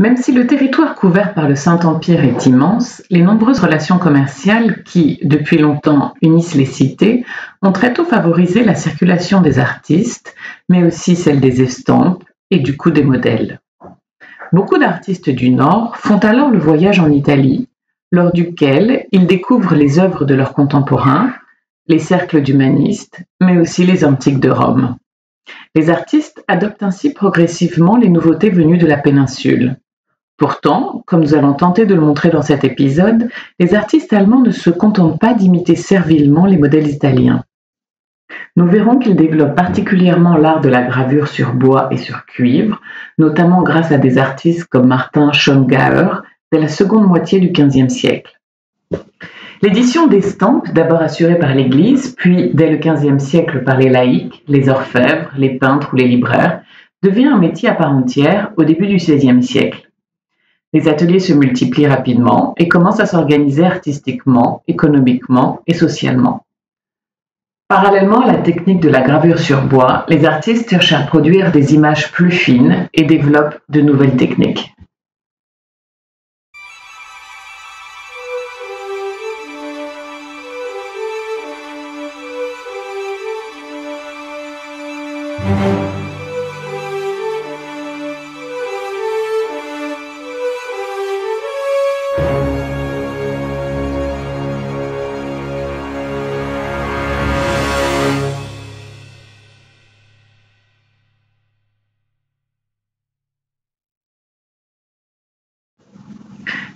Même si le territoire couvert par le Saint-Empire est immense, les nombreuses relations commerciales qui, depuis longtemps, unissent les cités ont très tôt favorisé la circulation des artistes, mais aussi celle des estampes et du coup des modèles. Beaucoup d'artistes du Nord font alors le voyage en Italie, lors duquel ils découvrent les œuvres de leurs contemporains, les cercles d'humanistes, mais aussi les antiques de Rome. Les artistes adoptent ainsi progressivement les nouveautés venues de la péninsule. Pourtant, comme nous allons tenter de le montrer dans cet épisode, les artistes allemands ne se contentent pas d'imiter servilement les modèles italiens. Nous verrons qu'ils développent particulièrement l'art de la gravure sur bois et sur cuivre, notamment grâce à des artistes comme Martin Schongauer dès la seconde moitié du XVe siècle. L'édition d'estampes, d'abord assurée par l'Église, puis dès le XVe siècle par les laïcs, les orfèvres, les peintres ou les libraires, devient un métier à part entière au début du XVIe siècle. Les ateliers se multiplient rapidement et commencent à s'organiser artistiquement, économiquement et socialement. Parallèlement à la technique de la gravure sur bois, les artistes cherchent à produire des images plus fines et développent de nouvelles techniques.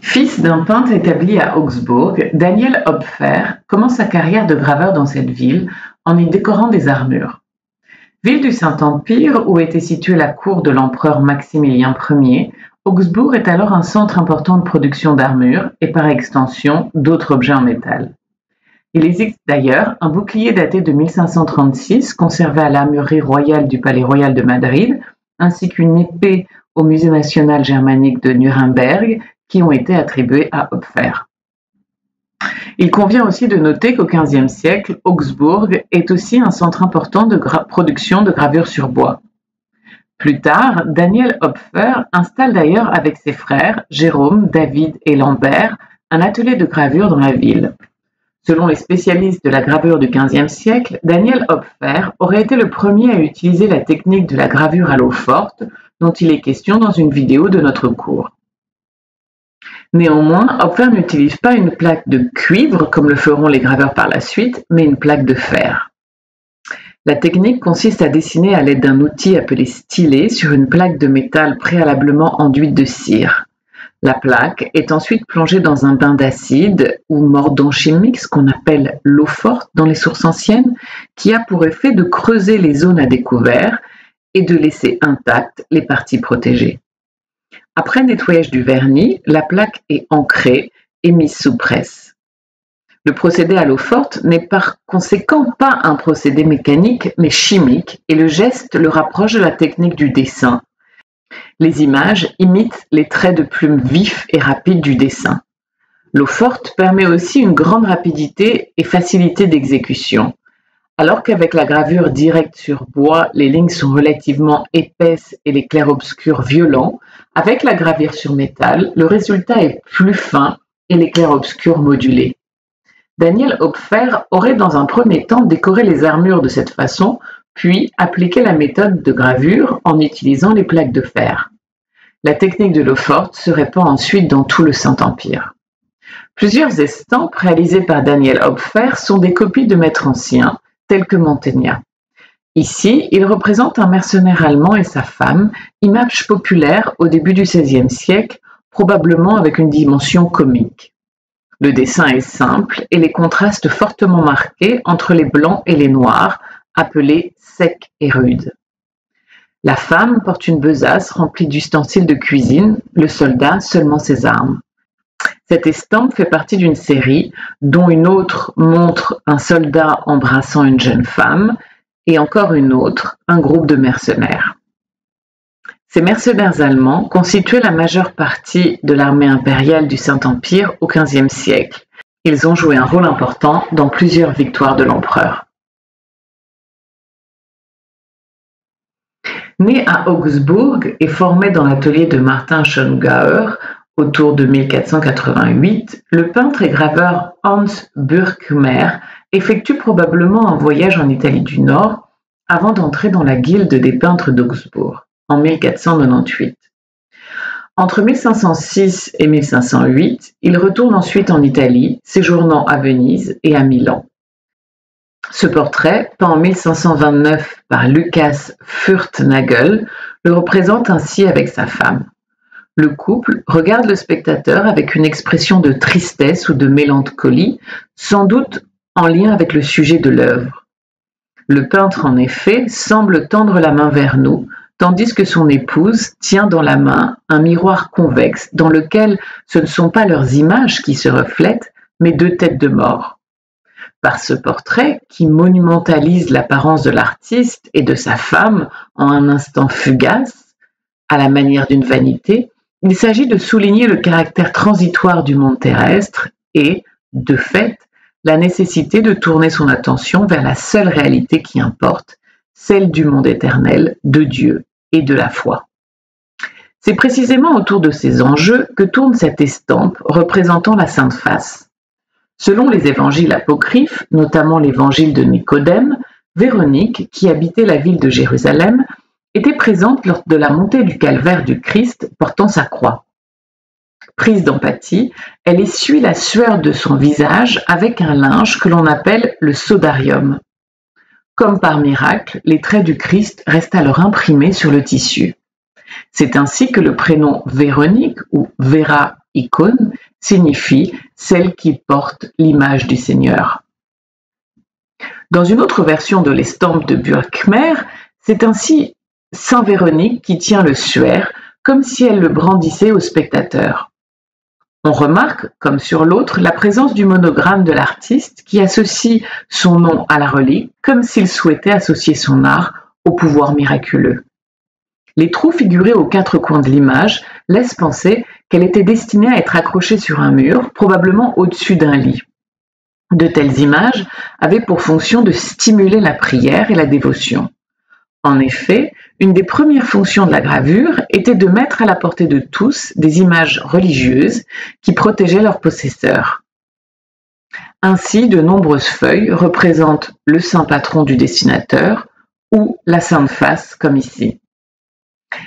Fils d'un peintre établi à Augsbourg, Daniel Hopfer commence sa carrière de graveur dans cette ville en y décorant des armures. Ville du Saint-Empire où était située la cour de l'empereur Maximilien Ier, Augsbourg est alors un centre important de production d'armures et par extension d'autres objets en métal. Il existe d'ailleurs un bouclier daté de 1536 conservé à l'armurerie royale du Palais royal de Madrid, ainsi qu'une épée au musée national germanique de Nuremberg, qui ont été attribués à Hopfer. Il convient aussi de noter qu'au XVe siècle, Augsbourg est aussi un centre important de production de gravures sur bois. Plus tard, Daniel Hopfer installe d'ailleurs avec ses frères, Jérôme, David et Lambert, un atelier de gravure dans la ville. Selon les spécialistes de la gravure du XVe siècle, Daniel Hopfer aurait été le premier à utiliser la technique de la gravure à l'eau forte, dont il est question dans une vidéo de notre cours. Néanmoins, Hopfer n'utilise pas une plaque de cuivre, comme le feront les graveurs par la suite, mais une plaque de fer. La technique consiste à dessiner à l'aide d'un outil appelé stylet sur une plaque de métal préalablement enduite de cire. La plaque est ensuite plongée dans un bain d'acide ou mordant chimique, ce qu'on appelle l'eau forte dans les sources anciennes, qui a pour effet de creuser les zones à découvert et de laisser intactes les parties protégées. Après nettoyage du vernis, la plaque est ancrée et mise sous presse. Le procédé à l'eau forte n'est par conséquent pas un procédé mécanique, mais chimique, et le geste le rapproche de la technique du dessin. Les images imitent les traits de plume vifs et rapides du dessin. L'eau forte permet aussi une grande rapidité et facilité d'exécution. Alors qu'avec la gravure directe sur bois, les lignes sont relativement épaisses et les clairs-obscurs violents, avec la gravure sur métal, le résultat est plus fin et les clairs-obscurs modulés. Daniel Hopfer aurait dans un premier temps décoré les armures de cette façon, puis appliqué la méthode de gravure en utilisant les plaques de fer. La technique de l'eau forte se répand ensuite dans tout le Saint-Empire. Plusieurs estampes réalisées par Daniel Hopfer sont des copies de maîtres anciens, tel que Mantegna. Ici, il représente un mercenaire allemand et sa femme, image populaire au début du XVIe siècle, probablement avec une dimension comique. Le dessin est simple et les contrastes fortement marqués entre les blancs et les noirs, appelés secs et rudes. La femme porte une besace remplie d'ustensiles de cuisine, le soldat seulement ses armes. Cette estampe fait partie d'une série dont une autre montre un soldat embrassant une jeune femme et encore une autre, un groupe de mercenaires. Ces mercenaires allemands constituaient la majeure partie de l'armée impériale du Saint-Empire au XVe siècle. Ils ont joué un rôle important dans plusieurs victoires de l'empereur. Né à Augsbourg et formé dans l'atelier de Martin Schongauer autour de 1488, le peintre et graveur Hans Burgkmair effectue probablement un voyage en Italie du Nord avant d'entrer dans la guilde des peintres d'Augsbourg en 1498. Entre 1506 et 1508, il retourne ensuite en Italie, séjournant à Venise et à Milan. Ce portrait, peint en 1529 par Lucas Furtnagel, le représente ainsi avec sa femme. Le couple regarde le spectateur avec une expression de tristesse ou de mélancolie, sans doute en lien avec le sujet de l'œuvre. Le peintre, en effet, semble tendre la main vers nous, tandis que son épouse tient dans la main un miroir convexe dans lequel ce ne sont pas leurs images qui se reflètent, mais deux têtes de mort. Par ce portrait, qui monumentalise l'apparence de l'artiste et de sa femme en un instant fugace, à la manière d'une vanité, il s'agit de souligner le caractère transitoire du monde terrestre et, de fait, la nécessité de tourner son attention vers la seule réalité qui importe, celle du monde éternel, de Dieu et de la foi. C'est précisément autour de ces enjeux que tourne cette estampe représentant la Sainte Face. Selon les évangiles apocryphes, notamment l'évangile de Nicodème, Véronique, qui habitait la ville de Jérusalem, était présente lors de la montée du calvaire du Christ portant sa croix. Prise d'empathie, elle essuie la sueur de son visage avec un linge que l'on appelle le sodarium. Comme par miracle, les traits du Christ restent alors imprimés sur le tissu. C'est ainsi que le prénom Véronique ou Vera Icône signifie « celle qui porte l'image du Seigneur ». Dans une autre version de l'estampe de Burgkmair, c'est ainsi Saint Véronique qui tient le suaire, comme si elle le brandissait au spectateur. On remarque, comme sur l'autre, la présence du monogramme de l'artiste qui associe son nom à la relique, comme s'il souhaitait associer son art au pouvoir miraculeux. Les trous figurés aux quatre coins de l'image laissent penser qu'elle était destinée à être accrochée sur un mur, probablement au-dessus d'un lit. De telles images avaient pour fonction de stimuler la prière et la dévotion. En effet, une des premières fonctions de la gravure était de mettre à la portée de tous des images religieuses qui protégeaient leurs possesseurs. Ainsi, de nombreuses feuilles représentent le saint patron du dessinateur ou la Sainte Face, comme ici.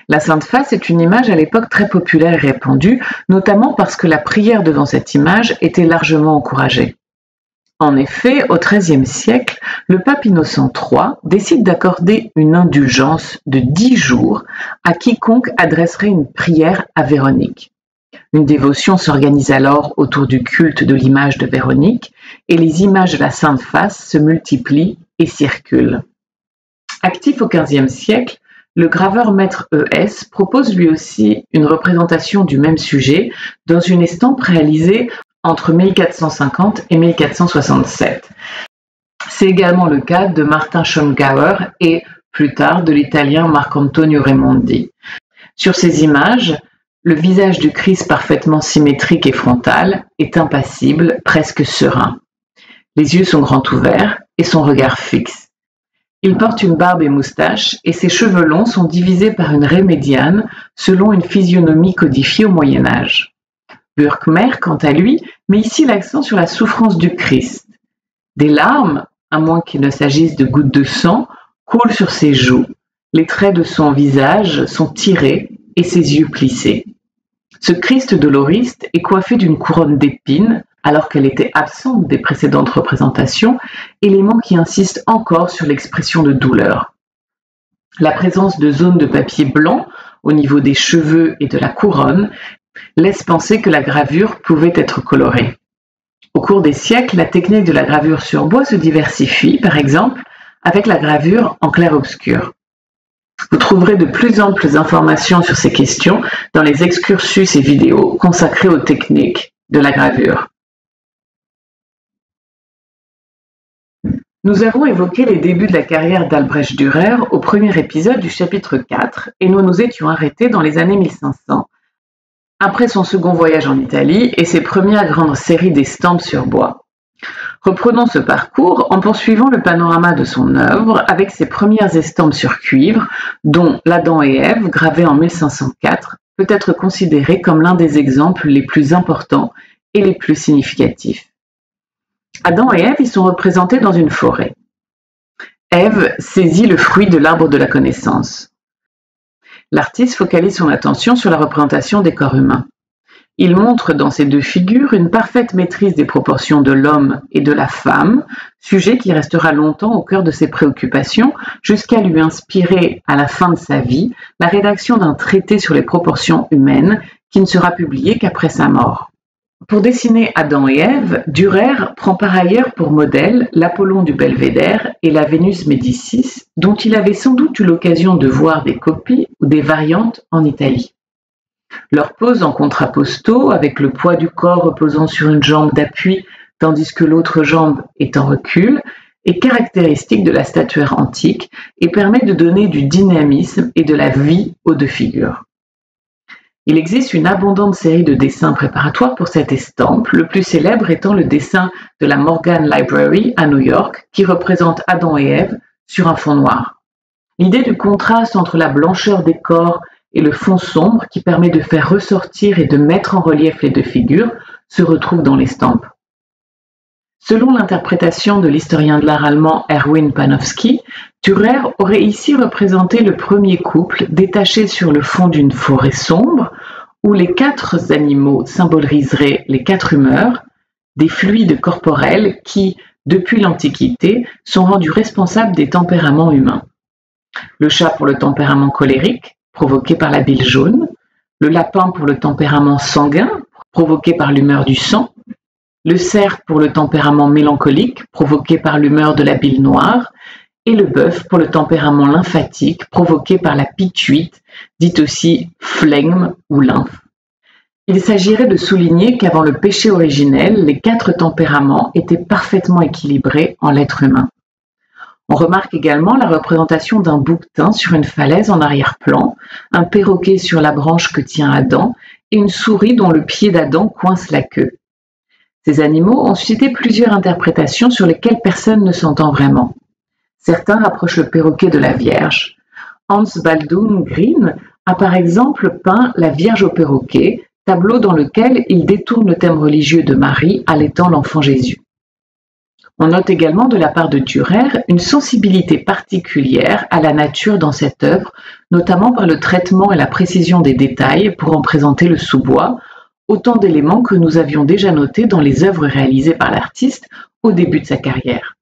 La Sainte Face est une image à l'époque très populaire et répandue, notamment parce que la prière devant cette image était largement encouragée. En effet, au XIIIe siècle, le pape Innocent III décide d'accorder une indulgence de 10 jours à quiconque adresserait une prière à Véronique. Une dévotion s'organise alors autour du culte de l'image de Véronique et les images de la Sainte Face se multiplient et circulent. Actif au XVe siècle, le graveur Maître ES propose lui aussi une représentation du même sujet dans une estampe réalisée entre 1450 et 1467. C'est également le cas de Martin Schongauer et, plus tard, de l'italien Marcantonio Raimondi. Sur ces images, le visage du Christ parfaitement symétrique et frontal est impassible, presque serein. Les yeux sont grands ouverts et son regard fixe. Il porte une barbe et moustache et ses cheveux longs sont divisés par une raie médiane selon une physionomie codifiée au Moyen-Âge. Burgkmair, quant à lui, met ici l'accent sur la souffrance du Christ. Des larmes, à moins qu'il ne s'agisse de gouttes de sang, coulent sur ses joues. Les traits de son visage sont tirés et ses yeux plissés. Ce Christ doloriste est coiffé d'une couronne d'épines, alors qu'elle était absente des précédentes représentations, élément qui insiste encore sur l'expression de douleur. La présence de zones de papier blanc au niveau des cheveux et de la couronne laisse penser que la gravure pouvait être colorée. Au cours des siècles, la technique de la gravure sur bois se diversifie, par exemple, avec la gravure en clair-obscur. Vous trouverez de plus amples informations sur ces questions dans les excursus et vidéos consacrés aux techniques de la gravure. Nous avons évoqué les débuts de la carrière d'Albrecht Dürer au premier épisode du chapitre 4 et nous nous étions arrêtés dans les années 1500, après son second voyage en Italie et ses premières grandes séries d'estampes sur bois. Reprenons ce parcours en poursuivant le panorama de son œuvre avec ses premières estampes sur cuivre, dont l'Adam et Ève, gravé en 1504, peut être considéré comme l'un des exemples les plus importants et les plus significatifs. Adam et Ève y sont représentés dans une forêt. Ève saisit le fruit de l'arbre de la connaissance. L'artiste focalise son attention sur la représentation des corps humains. Il montre dans ces deux figures une parfaite maîtrise des proportions de l'homme et de la femme, sujet qui restera longtemps au cœur de ses préoccupations, jusqu'à lui inspirer, à la fin de sa vie, la rédaction d'un traité sur les proportions humaines qui ne sera publié qu'après sa mort. Pour dessiner Adam et Ève, Dürer prend par ailleurs pour modèle l'Apollon du Belvédère et la Vénus Médicis, dont il avait sans doute eu l'occasion de voir des copies ou des variantes en Italie. Leur pose en contrapposto, avec le poids du corps reposant sur une jambe d'appui tandis que l'autre jambe est en recul, est caractéristique de la statuaire antique et permet de donner du dynamisme et de la vie aux deux figures. Il existe une abondante série de dessins préparatoires pour cette estampe, le plus célèbre étant le dessin de la Morgan Library à New York qui représente Adam et Ève sur un fond noir. L'idée du contraste entre la blancheur des corps et le fond sombre qui permet de faire ressortir et de mettre en relief les deux figures se retrouve dans l'estampe. Selon l'interprétation de l'historien de l'art allemand Erwin Panofsky, Dürer aurait ici représenté le premier couple détaché sur le fond d'une forêt sombre où les quatre animaux symboliseraient les quatre humeurs, des fluides corporels qui, depuis l'Antiquité, sont rendus responsables des tempéraments humains. Le chat pour le tempérament colérique, provoqué par la bile jaune, le lapin pour le tempérament sanguin, provoqué par l'humeur du sang, le cerf pour le tempérament mélancolique, provoqué par l'humeur de la bile noire, et le bœuf pour le tempérament lymphatique, provoqué par la pituite, dite aussi flegme ou lymphe. Il s'agirait de souligner qu'avant le péché originel, les quatre tempéraments étaient parfaitement équilibrés en l'être humain. On remarque également la représentation d'un bouquetin sur une falaise en arrière-plan, un perroquet sur la branche que tient Adam et une souris dont le pied d'Adam coince la queue. Ces animaux ont suscité plusieurs interprétations sur lesquelles personne ne s'entend vraiment. Certains rapprochent le perroquet de la Vierge. Hans Baldung Grien a par exemple peint la Vierge au perroquet, tableau dans lequel il détourne le thème religieux de Marie allaitant l'enfant Jésus. On note également de la part de Dürer une sensibilité particulière à la nature dans cette œuvre, notamment par le traitement et la précision des détails pour en présenter le sous-bois, autant d'éléments que nous avions déjà notés dans les œuvres réalisées par l'artiste au début de sa carrière.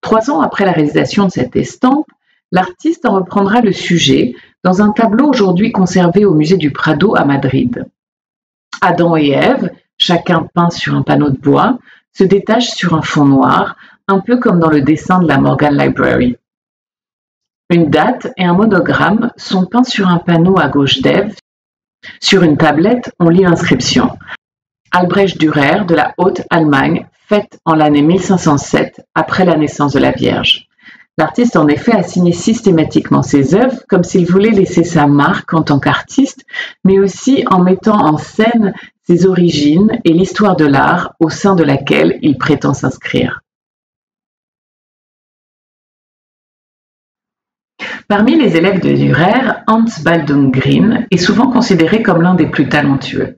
3 ans après la réalisation de cette estampe, l'artiste en reprendra le sujet dans un tableau aujourd'hui conservé au musée du Prado à Madrid. Adam et Ève, chacun peint sur un panneau de bois, se détache sur un fond noir, un peu comme dans le dessin de la Morgan Library. Une date et un monogramme sont peints sur un panneau à gauche d'Ève. Sur une tablette, on lit l'inscription « Albrecht Dürer de la Haute-Allemagne, faite en l'année 1507, après la naissance de la Vierge ». L'artiste en effet a signé systématiquement ses œuvres comme s'il voulait laisser sa marque en tant qu'artiste, mais aussi en mettant en scène ses origines et l'histoire de l'art au sein de laquelle il prétend s'inscrire. Parmi les élèves de Dürer, Hans Baldung Grien est souvent considéré comme l'un des plus talentueux.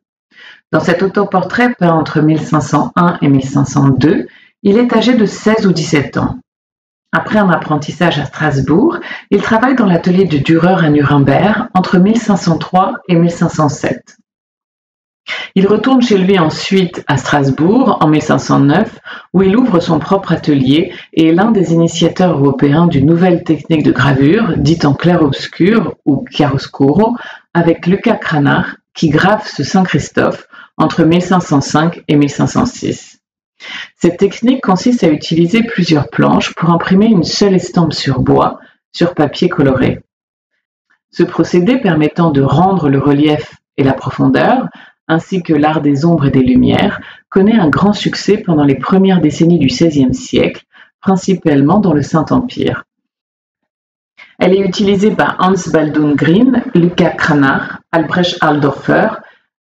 Dans cet autoportrait peint entre 1501 et 1502, il est âgé de 16 ou 17 ans. Après un apprentissage à Strasbourg, il travaille dans l'atelier de Dürer à Nuremberg entre 1503 et 1507. Il retourne chez lui ensuite à Strasbourg en 1509, où il ouvre son propre atelier et est l'un des initiateurs européens d'une nouvelle technique de gravure, dite en clair-obscur ou chiaroscuro, avec Lucas Cranach qui grave ce Saint-Christophe entre 1505 et 1506. Cette technique consiste à utiliser plusieurs planches pour imprimer une seule estampe sur bois, sur papier coloré. Ce procédé permettant de rendre le relief et la profondeur, ainsi que l'art des ombres et des lumières, connaît un grand succès pendant les premières décennies du XVIe siècle, principalement dans le Saint-Empire. Elle est utilisée par Hans Baldung Grien, Lucas Cranach, Albrecht Altdorfer,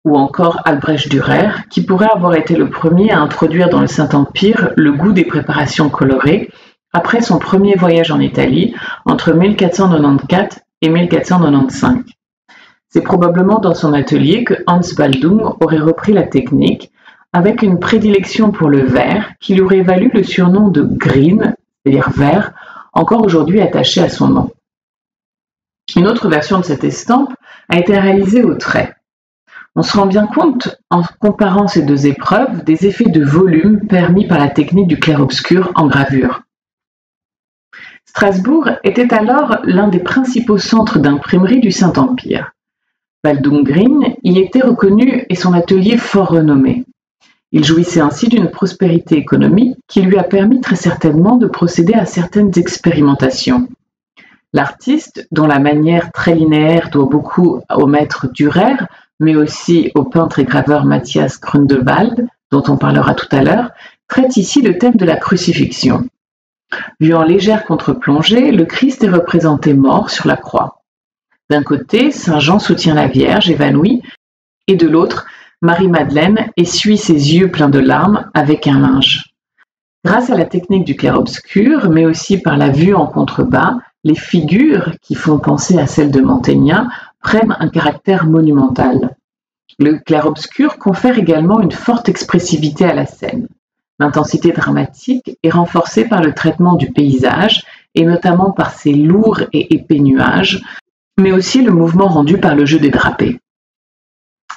ou encore Albrecht Dürer, qui pourrait avoir été le premier à introduire dans le Saint-Empire le goût des préparations colorées après son premier voyage en Italie entre 1494 et 1495. C'est probablement dans son atelier que Hans Baldung aurait repris la technique, avec une prédilection pour le vert qui lui aurait valu le surnom de Green, c'est-à-dire vert, encore aujourd'hui attaché à son nom. Une autre version de cette estampe a été réalisée au trait. On se rend bien compte, en comparant ces deux épreuves, des effets de volume permis par la technique du clair-obscur en gravure. Strasbourg était alors l'un des principaux centres d'imprimerie du Saint-Empire. Baldung Grien y était reconnu et son atelier fort renommé. Il jouissait ainsi d'une prospérité économique qui lui a permis très certainement de procéder à certaines expérimentations. L'artiste, dont la manière très linéaire doit beaucoup au maître Dürer, mais aussi au peintre et graveur Matthias Grünewald, dont on parlera tout à l'heure, traite ici le thème de la crucifixion. Vu en légère contre-plongée, le Christ est représenté mort sur la croix. D'un côté, Saint Jean soutient la Vierge évanouie, et de l'autre, Marie-Madeleine essuie ses yeux pleins de larmes avec un linge. Grâce à la technique du clair-obscur, mais aussi par la vue en contrebas, les figures qui font penser à celles de Mantegna prennent un caractère monumental. Le clair-obscur confère également une forte expressivité à la scène. L'intensité dramatique est renforcée par le traitement du paysage, et notamment par ses lourds et épais nuages, mais aussi le mouvement rendu par le jeu des drapés.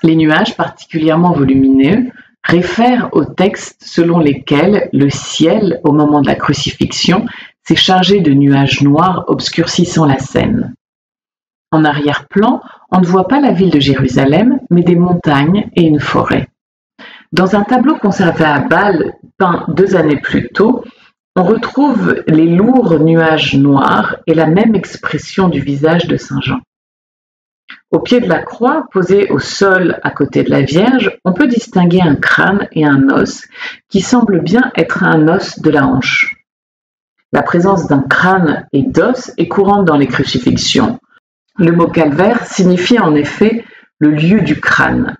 Les nuages particulièrement volumineux réfèrent aux textes selon lesquels le ciel, au moment de la crucifixion, s'est chargé de nuages noirs obscurcissant la scène. En arrière-plan, on ne voit pas la ville de Jérusalem, mais des montagnes et une forêt. Dans un tableau conservé à Bâle, peint 2 années plus tôt, on retrouve les lourds nuages noirs et la même expression du visage de Saint Jean. Au pied de la croix, posée au sol à côté de la Vierge, on peut distinguer un crâne et un os qui semblent bien être un os de la hanche. La présence d'un crâne et d'os est courante dans les crucifixions. Le mot calvaire signifie en effet le lieu du crâne.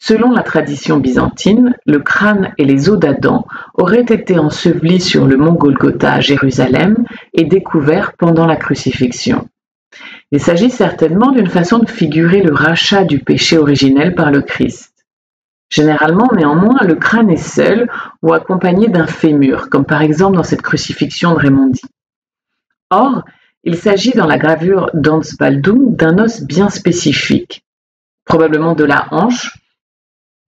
Selon la tradition byzantine, le crâne et les os d'Adam auraient été ensevelis sur le mont Golgotha à Jérusalem et découverts pendant la crucifixion. Il s'agit certainement d'une façon de figurer le rachat du péché originel par le Christ. Généralement, néanmoins, le crâne est seul ou accompagné d'un fémur, comme par exemple dans cette crucifixion de Raimondi. Or, il s'agit dans la gravure d'Hans Baldung d'un os bien spécifique, probablement de la hanche,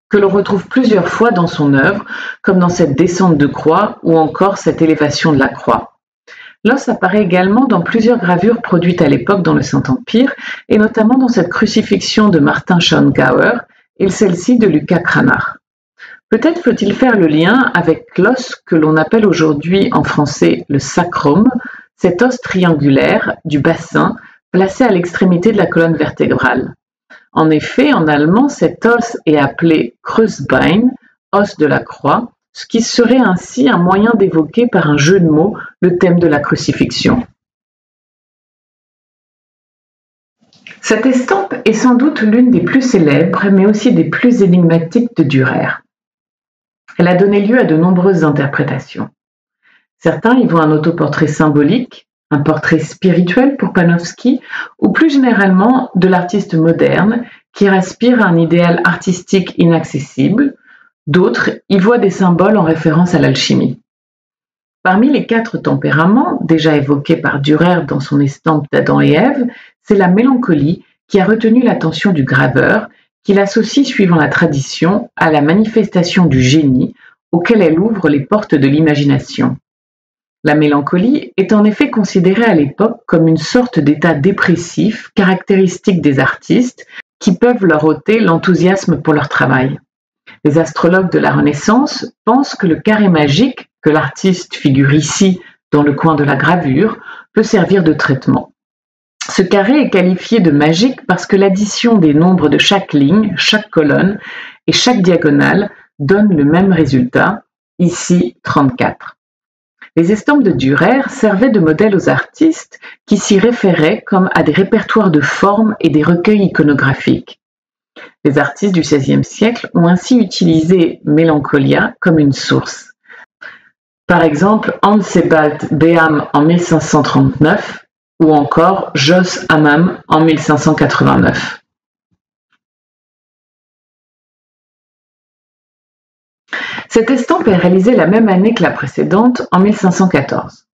que l'on retrouve plusieurs fois dans son œuvre, comme dans cette descente de croix ou encore cette élévation de la croix. L'os apparaît également dans plusieurs gravures produites à l'époque dans le Saint-Empire, et notamment dans cette crucifixion de Martin Schongauer et celle-ci de Lucas Cranach. Peut-être faut-il faire le lien avec l'os que l'on appelle aujourd'hui en français le sacrum, cet os triangulaire du bassin placé à l'extrémité de la colonne vertébrale. En effet, en allemand, cet os est appelé Kreuzbein, os de la croix, ce qui serait ainsi un moyen d'évoquer par un jeu de mots le thème de la crucifixion. Cette estampe est sans doute l'une des plus célèbres, mais aussi des plus énigmatiques de Dürer. Elle a donné lieu à de nombreuses interprétations. Certains y voient un autoportrait symbolique, un portrait spirituel pour Panofsky, ou plus généralement de l'artiste moderne qui aspire à un idéal artistique inaccessible. D'autres y voient des symboles en référence à l'alchimie. Parmi les 4 tempéraments, déjà évoqués par Dürer dans son estampe d'Adam et Ève, c'est la mélancolie qui a retenu l'attention du graveur, qu'il associe suivant la tradition à la manifestation du génie auquel elle ouvre les portes de l'imagination. La mélancolie est en effet considérée à l'époque comme une sorte d'état dépressif caractéristique des artistes qui peuvent leur ôter l'enthousiasme pour leur travail. Les astrologues de la Renaissance pensent que le carré magique que l'artiste figure ici dans le coin de la gravure peut servir de traitement. Ce carré est qualifié de magique parce que l'addition des nombres de chaque ligne, chaque colonne et chaque diagonale donne le même résultat, ici 34. Les estampes de Dürer servaient de modèle aux artistes qui s'y référaient comme à des répertoires de formes et des recueils iconographiques. Les artistes du XVIe siècle ont ainsi utilisé Mélancolia comme une source. Par exemple, Hans Sebald Beham en 1539 ou encore Jos Amman en 1589. Cette estampe est réalisée la même année que la précédente, en 1514.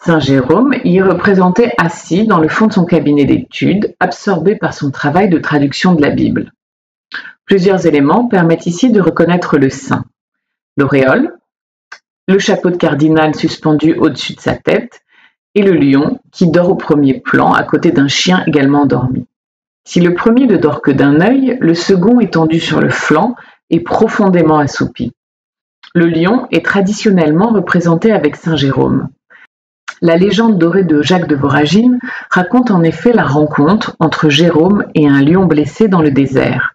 Saint Jérôme y est représenté assis dans le fond de son cabinet d'études, absorbé par son travail de traduction de la Bible. Plusieurs éléments permettent ici de reconnaître le saint. L'auréole, le chapeau de cardinal suspendu au-dessus de sa tête et le lion qui dort au premier plan à côté d'un chien également endormi. Si le premier ne dort que d'un œil, le second est tendu sur le flanc et profondément assoupi. Le lion est traditionnellement représenté avec Saint Jérôme. La légende dorée de Jacques de Voragine raconte en effet la rencontre entre Jérôme et un lion blessé dans le désert.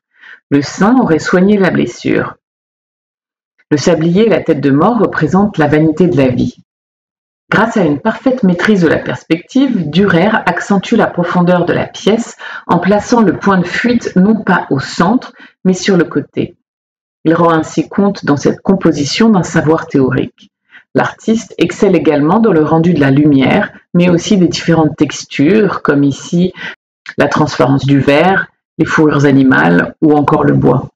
Le saint aurait soigné la blessure. Le sablier et la tête de mort représentent la vanité de la vie. Grâce à une parfaite maîtrise de la perspective, Dürer accentue la profondeur de la pièce en plaçant le point de fuite non pas au centre, mais sur le côté. Il rend ainsi compte dans cette composition d'un savoir théorique. L'artiste excelle également dans le rendu de la lumière, mais aussi des différentes textures, comme ici la transparence du verre, les fourrures animales ou encore le bois.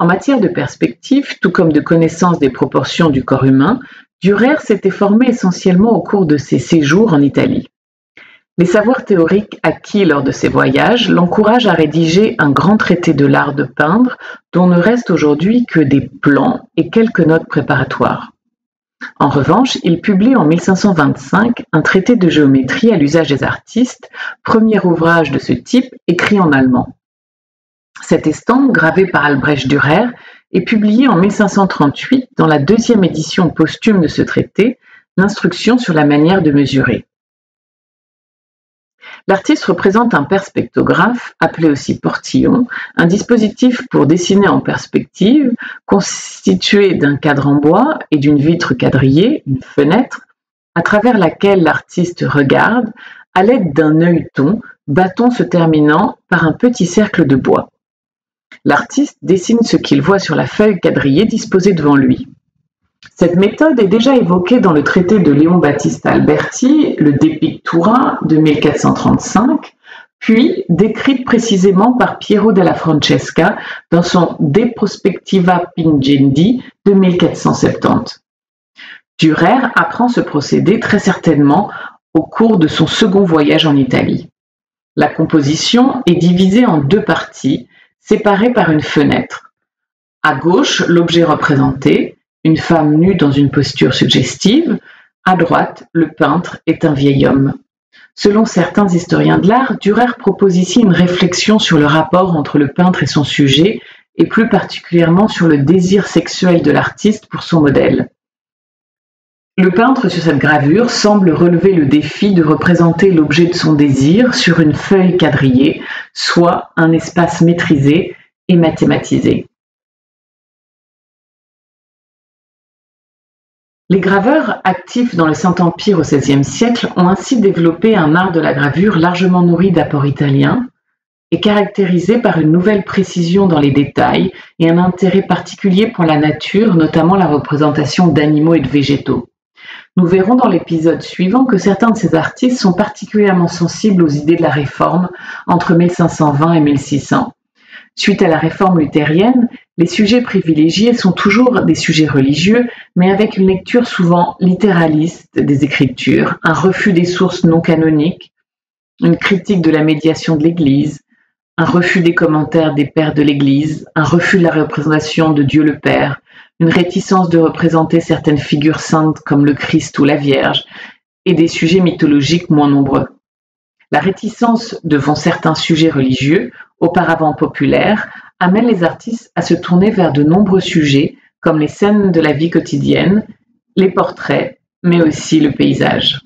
En matière de perspective, tout comme de connaissance des proportions du corps humain, Dürer s'était formé essentiellement au cours de ses séjours en Italie. Les savoirs théoriques acquis lors de ses voyages l'encouragent à rédiger un grand traité de l'art de peindre dont ne restent aujourd'hui que des plans et quelques notes préparatoires. En revanche, il publie en 1525 un traité de géométrie à l'usage des artistes, premier ouvrage de ce type écrit en allemand. Cette estampe, gravée par Albrecht Dürer, est publiée en 1538 dans la deuxième édition posthume de ce traité, l'instruction sur la manière de mesurer. L'artiste représente un perspectographe, appelé aussi portillon, un dispositif pour dessiner en perspective, constitué d'un cadre en bois et d'une vitre quadrillée, une fenêtre, à travers laquelle l'artiste regarde, à l'aide d'un œilleton, bâton se terminant par un petit cercle de bois. L'artiste dessine ce qu'il voit sur la feuille quadrillée disposée devant lui. Cette méthode est déjà évoquée dans le traité de Léon Battista Alberti, le De Pictura de 1435, puis décrite précisément par Piero della Francesca dans son De Prospectiva Pingendi de 1470. Dürer apprend ce procédé très certainement au cours de son second voyage en Italie. La composition est divisée en deux parties, séparées par une fenêtre. À gauche, l'objet représenté, une femme nue dans une posture suggestive, à droite, le peintre est un vieil homme. Selon certains historiens de l'art, Dürer propose ici une réflexion sur le rapport entre le peintre et son sujet, et plus particulièrement sur le désir sexuel de l'artiste pour son modèle. Le peintre sur cette gravure semble relever le défi de représenter l'objet de son désir sur une feuille quadrillée, soit un espace maîtrisé et mathématisé. Les graveurs actifs dans le Saint-Empire au XVIe siècle ont ainsi développé un art de la gravure largement nourri d'apports italiens et caractérisé par une nouvelle précision dans les détails et un intérêt particulier pour la nature, notamment la représentation d'animaux et de végétaux. Nous verrons dans l'épisode suivant que certains de ces artistes sont particulièrement sensibles aux idées de la Réforme entre 1520 et 1600. Suite à la Réforme luthérienne, les sujets privilégiés sont toujours des sujets religieux, mais avec une lecture souvent littéraliste des Écritures, un refus des sources non canoniques, une critique de la médiation de l'Église, un refus des commentaires des pères de l'Église, un refus de la représentation de Dieu le Père, une réticence de représenter certaines figures saintes comme le Christ ou la Vierge, et des sujets mythologiques moins nombreux. La réticence devant certains sujets religieux, auparavant populaires, amène les artistes à se tourner vers de nombreux sujets, comme les scènes de la vie quotidienne, les portraits, mais aussi le paysage.